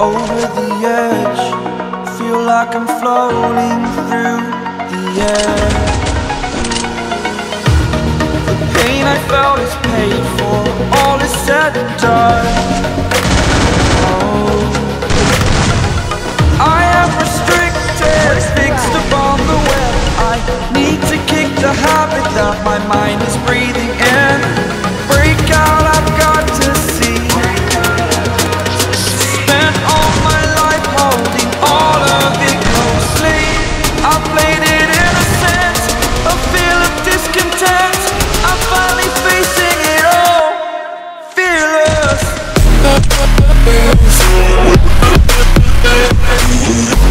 over the edge. Feel like I'm floating through the air. The pain I felt is paid for, all is said and done. Oh, I am restricted, fixed upon the web. I need to kick the habit that my mind is breathing in. Break out, I've got to see. Spent all my life holding all of it closely. I played it innocent, a feel of discontent. I'm finally facing it all, fearless.